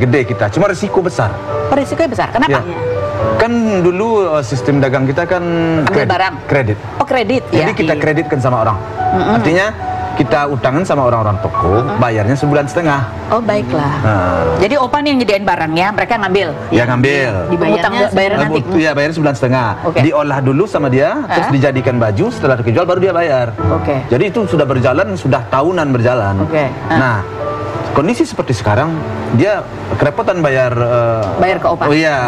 gede kita, cuma resiko besar. Oh, resikonya besar, kenapa? Ya. Kan dulu sistem dagang kita kan kredit. Oh, kredit. Jadi ya, kita kreditkan sama orang. Artinya kita utangan sama orang-orang toko, bayarnya sebulan setengah. Oh, baiklah. Jadi Opa nih yang nyediain barangnya, mereka ngambil. Ya, ngambil. Dibayarnya bayar nanti. Iya, bayar sebulan setengah. Okay. Diolah dulu sama dia, terus dijadikan baju, setelah dijual baru dia bayar. Oke. Jadi itu sudah berjalan, sudah tahunan berjalan. Oke. Nah, kondisi seperti sekarang dia kerepotan bayar ke Opa. Oh iya.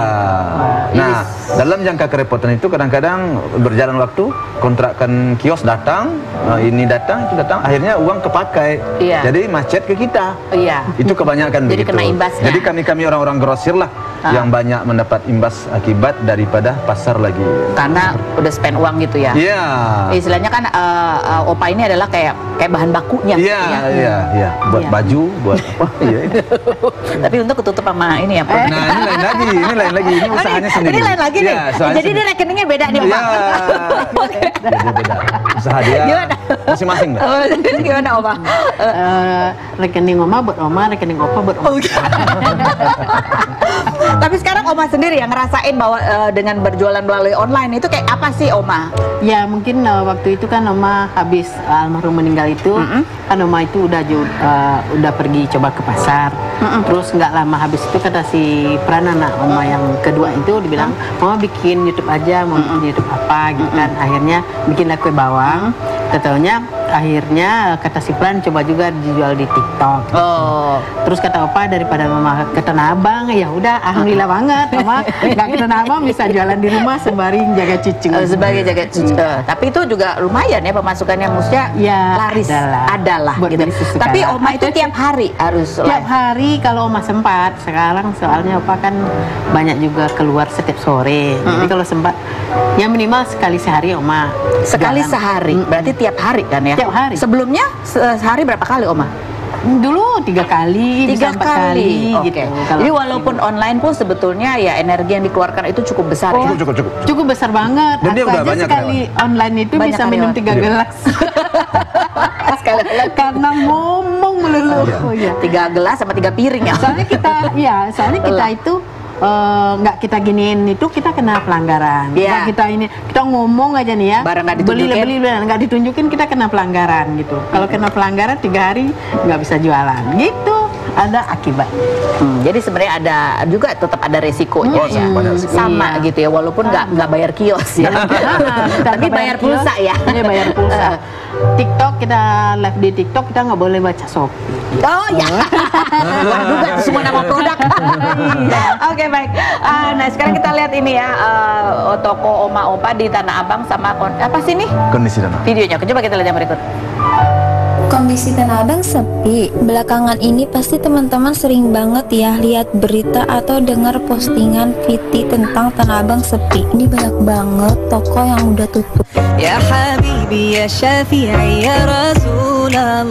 Nah, dalam jangka kerepotan itu kadang-kadang berjalan waktu, kontrakan kios datang, ini datang, itu datang, akhirnya uang kepakai. Iya. Jadi macet ke kita. Iya. Itu kebanyakan jadi begitu. Kena imbas. Jadi kami-kami orang-orang grosir lah yang banyak mendapat imbas akibat daripada pasar lagi. Karena udah spend uang gitu ya. Iya. Istilahnya kan Opa ini adalah kayak bahan bakunya. Iya, iya, iya. Buat baju, buat apa? Iya. Tapi untuk ketutup sama ini ya, Pak. Nah, ini lain lagi, ini lain lagi. Ini usahanya sendiri. Ini lain lagi nih. Jadi dia rekeningnya beda nih, Pak. Beda. Usaha dia. Gimana? Masing-masing. Gimana, Oma? Rekening Oma buat Oma, rekening Opa buat Oma. Tapi sekarang Oma sendiri yang ngerasain bahwa dengan berjualan melalui online itu kayak apa sih, Oma? Ya, mungkin waktu itu kan Oma habis almarhum meninggal itu, kan Oma itu udah pergi coba ke pasar. Terus nggak lama habis itu kata si Pranana, Oma yang kedua itu dibilang, Oma bikin YouTube aja, mau bikin YouTube apa gitu kan. Akhirnya bikinlah kue bawang, katanya. Akhirnya kata si Pran coba juga dijual di TikTok. Oh. Terus kata Opa daripada Mama ke Tanah Abang, ya udah alhamdulillah banget Mama nggak ke Tanah Abang bisa jualan di rumah sembari jaga cucu. Sebagai jaga cucu. Tapi itu juga lumayan ya pemasukannya, maksudnya ya, laris adalah gitu. Tapi Oma itu tiap hari harus tiap hari kalau Oma sempat. Sekarang soalnya Opa kan banyak juga keluar setiap sore. Jadi kalau sempat ya minimal sekali sehari Oma. Sekali jalan. Sehari. Berarti tiap hari kan ya? Tiap hari. Sebelumnya sehari berapa kali, Oma? Dulu 3 kali, 3 kali. Oke. Jadi walaupun online pun sebetulnya ya energi yang dikeluarkan itu cukup besar. Cukup besar banget. Dan dia udah banyak sekali online itu bisa minum 3 gelas. Karena ngomong melulu. 3 gelas sama 3 piring ya. Soalnya kita itu nggak kita giniin itu kita kena pelanggaran. Yeah. Kita ngomong aja nih ya. Barang nggak ditunjukin. Beli nggak ditunjukin kita kena pelanggaran gitu. Kalau kena pelanggaran 3 hari nggak bisa jualan gitu. Ada akibat. Jadi sebenarnya ada juga tetap ada resikonya ya. Sama gitu ya, walaupun nggak bayar kios ya. Tapi bayar pulsa ya. Iya, bayar pulsa. TikTok kita live di TikTok kita nggak boleh baca Shopee. Oh ya. Waduh, kan semua nama produk. Oke, baik. Nah, sekarang kita lihat ini ya toko Oma Opa di Tanah Abang sama apa sih nih? Kondisi Tanah Abang. Videonya. Coba kita lihat yang berikut. Kondisi Tanah Abang sepi. Belakangan ini pasti teman-teman sering banget ya lihat berita atau dengar postingan Fiti tentang Tanah Abang sepi. Ini banyak banget toko yang udah tutup. Ya habibi ya syafi'i ya Rasulullah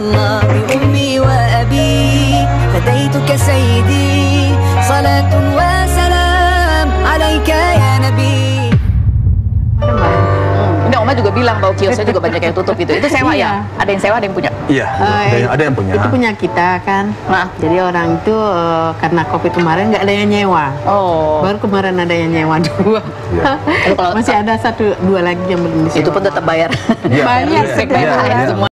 bi ummi wa abi fadaituka sayyidi salatun wa salam alaika ya nabi. Oma juga bilang bahwa kiosnya juga banyak yang tutup gitu. Itu sewa ya? Ada yang sewa, ada yang punya? Iya, ada yang punya. Itu punya kita kan. Nah. Jadi orang itu karena COVID kemarin nggak ada yang nyewa. Oh. Baru kemarin ada yang nyewa 2. Yeah. Masih ada 1-2 lagi yang belum disewa. Itu pun tetap bayar. Banyak sekali.